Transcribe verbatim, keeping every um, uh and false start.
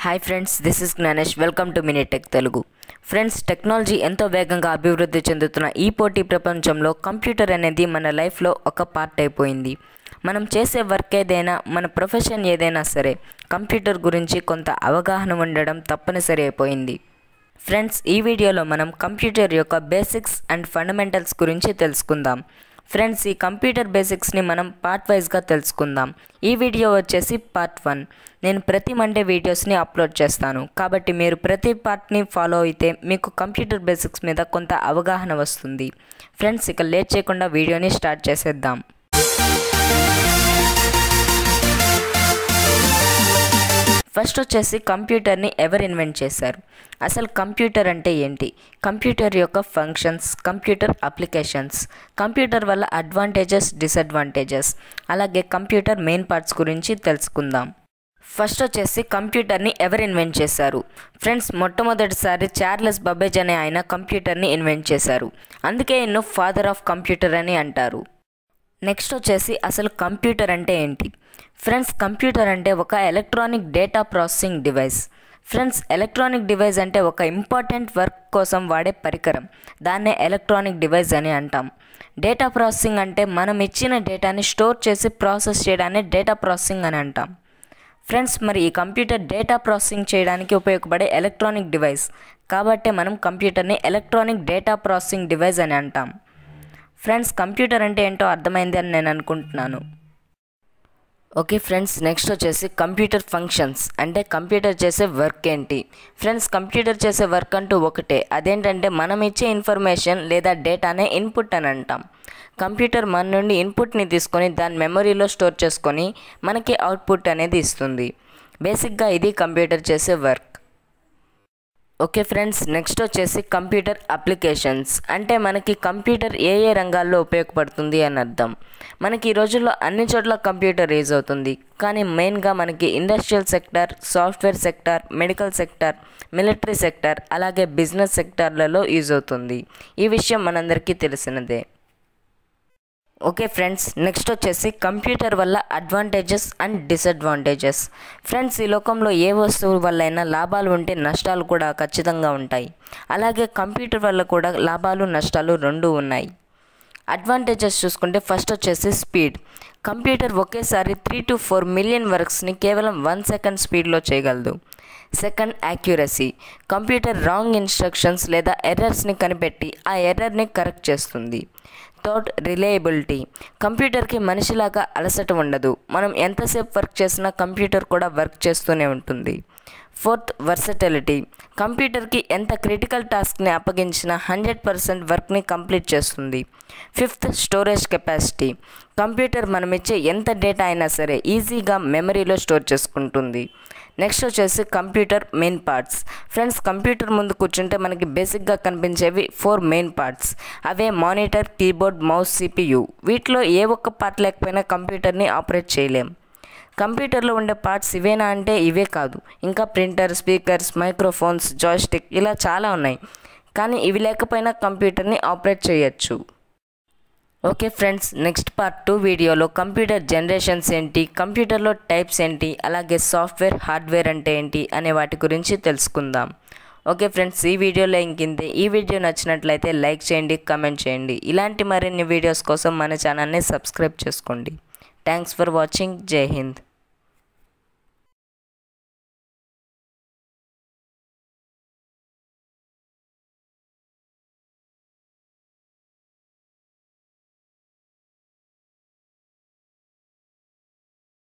High friends this is Ganesh welcome to mini tech Telugu friends technology एंतो वेगंगा अभिवृद्धि చెందుతున్న ఈ పోటీ ప్రపంచంలో కంప్యూటర్ అనేది మన లైఫ్ లో ఒక పార్ట్ అయిపోయింది। మనం చేసే వర్క్ ఏదైనా మన ప్రొఫెషన్ ఏదైనా సరే కంప్యూటర్ గురించి కొంత అవగాహన ఉండడం తప్పనిసరి అయిపోయింది। ఫ్రెండ్స్ ఈ వీడియోలో మనం కంప్యూటర్ యొక్క బేసిక్స్ అండ్ ఫండమెంటల్స్ గురించి తెలుసుకుందాం। ఫ్రెండ్స్ ఈ కంప్యూటర్ బేసిక్స్ ని మనం పార్ట్ వైస్ గా తెలుసుకుందాం। ఈ వీడియో వచ్చేసి పార్ట్ వన్। నేను ప్రతి మండే వీడియోస్ ని అప్లోడ్ చేస్తాను కాబట్టి మీరు ప్రతి పార్ట్ ని ఫాలో అయితే మీకు కంప్యూటర్ బేసిక్స్ మీద కొంత అవగాహన వస్తుంది। ఫ్రెండ్స్ ఇక లేట్ చేయకుండా వీడియోని స్టార్ట్ చేసేద్దాం। ఫస్ట్ వచ్చేసి కంప్యూటర్ ని ఎవర్ ఇన్వెంట్ చేశారు, అసలు కంప్యూటర్ అంటే ఏంటి, కంప్యూటర్ యొక్క ఫంక్షన్స్, కంప్యూటర్ అప్లికేషన్స్, కంప్యూటర్ వల్ల అడ్వాంటేజెస్ డిసడ్వాంటేజెస్, అలాగే కంప్యూటర్ మెయిన్ పార్ట్స్ గురించి తెలుసుకుందాం। ఫస్ట్ వచ్చేసి కంప్యూటర్ ని ఎవర్ ఇన్వెంట్ చేశారు। ఫ్రెండ్స్ మొట్టమొదటిసారి చార్లెస్ బబ్బేజ్ అనే ఆయన కంప్యూటర్ ని ఇన్వెంట్ చేశారు, అందుకే ఇన్ను ఫాదర్ ఆఫ్ కంప్యూటర్ అని అంటారు। నెక్స్ట్ వచ్చేసి అసలు కంప్యూటర్ అంటే ఏంటి। ఫ్రెండ్స్ కంప్యూటర్ అంటే ఒక electronic data processing device. Friends electronic device అంటే ఒక ఇంపార్టెంట్ వర్క్ కోసం వాడే పరికరం, దాన్నే ఎలక్ట్రానిక్ డివైస్ అని అంటాం। డేటా ప్రాసెసింగ్ అంటే మనం ఇచ్చిన డేటాని స్టోర్ చేసి ప్రాసెస్ చేయడాన్ని డేటా ప్రాసెసింగ్ అని అంటాం। ఫ్రెండ్స్ మరి ఈ కంప్యూటర్ డేటా ప్రాసెసింగ్ చేయడానికి ఉపయోగపడే ఎలక్ట్రానిక్ డివైస్ కాబట్టి మనం కంప్యూటర్ని ఎలక్ట్రానిక్ డేటా ప్రాసెసింగ్ డివైస్ అని అంటాం। ఫ్రెండ్స్ కంప్యూటర్ అంటే ఏంటో అర్థమైంది అని నేను అనుకుంటున్నాను। ఓకే ఫ్రెండ్స్ నెక్స్ట్ వచ్చేసి కంప్యూటర్ ఫంక్షన్స్ అంటే కంప్యూటర్ చేసే వర్క్ ఏంటి। ఫ్రెండ్స్ కంప్యూటర్ చేసే వర్క్ అంటూ ఒకటే, అదేంటంటే మనం ఇచ్చే ఇన్ఫర్మేషన్ లేదా డేటానే ఇన్పుట్ అని అంటాం। కంప్యూటర్ మన నుండి ఇన్పుట్ని తీసుకొని దాని మెమరీలో స్టోర్ చేసుకొని మనకి అవుట్పుట్ అనేది ఇస్తుంది। బేసిక్గా ఇది కంప్యూటర్ చేసే వర్క్। ఓకే ఫ్రెండ్స్ నెక్స్ట్ వచ్చేసి కంప్యూటర్ అప్లికేషన్స్ అంటే మనకి కంప్యూటర్ ఏ ఏ రంగాల్లో ఉపయోగపడుతుంది అని అర్థం। మనకి ఈ రోజుల్లో అన్ని చోట్ల కంప్యూటర్ యూజ్ అవుతుంది, కానీ మెయిన్గా మనకి industrial sector, software sector, medical sector, military sector, అలాగే బిజినెస్ సెక్టార్లలో యూజ్ అవుతుంది। ఈ విషయం మనందరికీ తెలిసినదే। ఓకే ఫ్రెండ్స్ నెక్స్ట్ వచ్చేసి కంప్యూటర్ వల్ల అడ్వాంటేజెస్ అండ్ డిసడ్వాంటేజెస్। ఫ్రెండ్స్ ఈ లోకంలో ఏ వస్తువు వల్లైనా లాభాలు ఉంటే నష్టాలు కూడా ఖచ్చితంగా ఉంటాయి, అలాగే కంప్యూటర్ వల్ల కూడా లాభాలు నష్టాలు రెండు ఉన్నాయి। అడ్వాంటేజెస్ చూసుకుంటే ఫస్ట్ వచ్చేసి స్పీడ్। కంప్యూటర్ ఒకేసారి త్రీ టు ఫోర్ మిలియన్ వర్క్స్ని కేవలం వన్ సెకండ్ స్పీడ్లో చేయగలదు। Second accuracy, computer wrong instructions లేదా ఎర్రర్స్ని కనిపెట్టి ఆ ఎర్రర్ని కరెక్ట్ చేస్తుంది। థర్డ్ రిలయబిలిటీ, కంప్యూటర్కి మనిషిలాగా అలసట ఉండదు, మనం ఎంతసేపు వర్క్ చేసినా కంప్యూటర్ కూడా వర్క్ చేస్తూనే ఉంటుంది। ఫోర్త్ వర్సటిలిటీ, కంప్యూటర్కి ఎంత క్రిటికల్ టాస్క్ని అప్పగించినా హండ్రెడ్ పర్సెంట్ వర్క్ని కంప్లీట్ చేస్తుంది। ఫిఫ్త్ స్టోరేజ్ కెపాసిటీ, కంప్యూటర్ మనం ఇచ్చే ఎంత డేటా అయినా సరే ఈజీగా మెమరీలో స్టోర్ చేసుకుంటుంది। నెక్స్ట్ వచ్చేసి computer main parts. Friends computer ముందు కూర్చుంటే మనకి బేసిక్గా కనిపించేవి ఫోర్ మెయిన్ పార్ట్స్, అవే మానిటర్, కీబోర్డ్, మౌస్, సిపియు। వీటిలో ఏ ఒక్క పార్ట్ లేకపోయినా కంప్యూటర్ని ఆపరేట్ చేయలేం। కంప్యూటర్లో ఉండే పార్ట్స్ ఇవేనా అంటే ఇవే కాదు, ఇంకా ప్రింటర్, స్పీకర్స్, మైక్రోఫోన్స్, జాయ్స్టిక్ ఇలా చాలా ఉన్నాయి, కానీ ఇవి లేకపోయినా కంప్యూటర్ని ఆపరేట్ చేయొచ్చు। Okay friends next part two వీడియోలో కంప్యూటర్ జనరేషన్స్ ఏంటి, కంప్యూటర్లో టైప్స్ ఏంటి, అలాగే సాఫ్ట్వేర్ హార్డ్వేర్ అంటే ఏంటి అనే వాటి గురించి తెలుసుకుందాం। ఓకే ఫ్రెండ్స్ ఈ వీడియోలో ఇంకింతే। ఈ వీడియో నచ్చినట్లయితే లైక్ చేయండి, కమెంట్ చేయండి। ఇలాంటి మరిన్ని వీడియోస్ కోసం మన ఛానల్ని సబ్స్క్రైబ్ చేసుకోండి। థ్యాంక్స్ ఫర్ వాచింగ్, జై హింద్।